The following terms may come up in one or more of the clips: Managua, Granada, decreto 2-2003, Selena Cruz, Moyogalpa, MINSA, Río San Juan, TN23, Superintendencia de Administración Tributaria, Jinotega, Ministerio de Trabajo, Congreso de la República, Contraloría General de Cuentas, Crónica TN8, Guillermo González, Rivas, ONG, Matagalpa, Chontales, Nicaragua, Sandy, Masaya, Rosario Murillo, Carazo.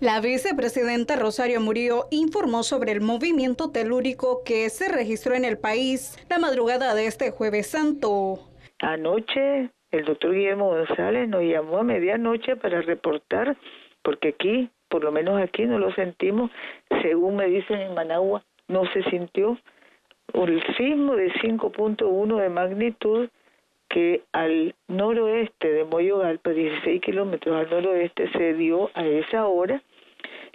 La vicepresidenta Rosario Murillo informó sobre el movimiento telúrico que se registró en el país la madrugada de este Jueves Santo. Anoche el doctor Guillermo González nos llamó a medianoche para reportar, porque aquí, por lo menos aquí, no lo sentimos. Según me dicen en Managua, no se sintió el sismo de 5.1 de magnitud que al noroeste de Moyogalpa, 16 kilómetros al noroeste, se dio a esa hora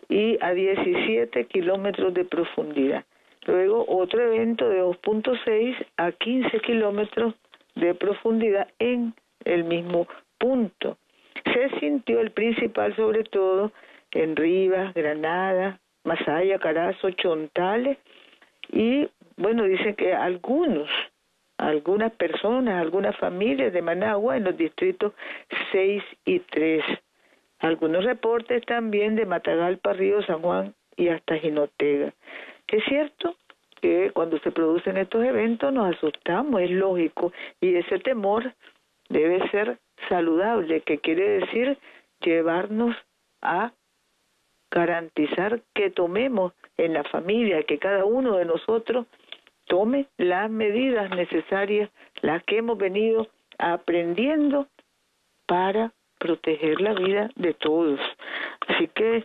y a 17 kilómetros de profundidad. Luego otro evento de 2.6 a 15 kilómetros de profundidad en el mismo punto. Se sintió el principal sobre todo en Rivas, Granada, Masaya, Carazo, Chontales y bueno, dicen que algunas personas, algunas familias de Managua en los distritos 6 y 3. Algunos reportes también de Matagalpa, Río San Juan y hasta Jinotega. Es cierto que cuando se producen estos eventos nos asustamos, es lógico, y ese temor debe ser saludable, que quiere decir llevarnos a garantizar que tomemos en la familia, que cada uno de nosotros tome las medidas necesarias, las que hemos venido aprendiendo para proteger la vida de todos. Así que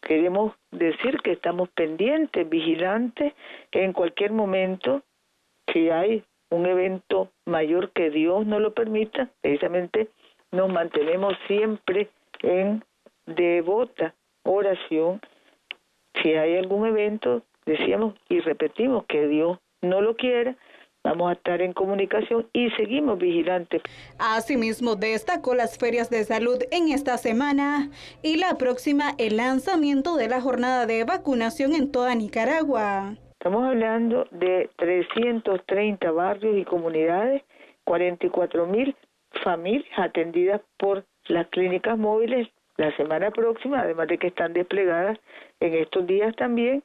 queremos decir que estamos pendientes, vigilantes, en cualquier momento, si hay un evento mayor que Dios no lo permita, precisamente nos mantenemos siempre en devota oración. Si hay algún evento, decíamos y repetimos que Dios no lo quiera, vamos a estar en comunicación y seguimos vigilantes. Asimismo, destacó las ferias de salud en esta semana y la próxima el lanzamiento de la jornada de vacunación en toda Nicaragua. Estamos hablando de 330 barrios y comunidades, 44.000 familias atendidas por las clínicas móviles la semana próxima, además de que están desplegadas en estos días también,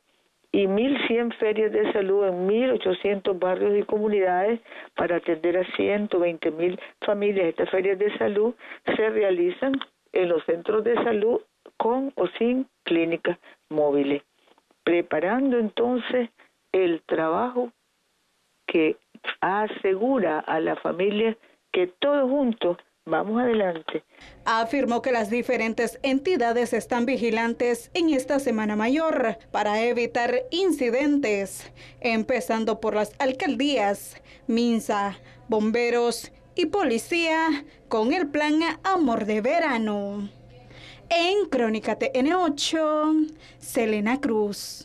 y 1.100 ferias de salud en 1.800 barrios y comunidades para atender a 120.000 familias. Estas ferias de salud se realizan en los centros de salud con o sin clínicas móviles, preparando entonces el trabajo que asegura a la familia que todos juntos vamos adelante. Afirmó que las diferentes entidades están vigilantes en esta Semana Mayor para evitar incidentes, empezando por las alcaldías, MINSA, bomberos y policía, con el plan Amor de Verano. En Crónica TN8, Selena Cruz.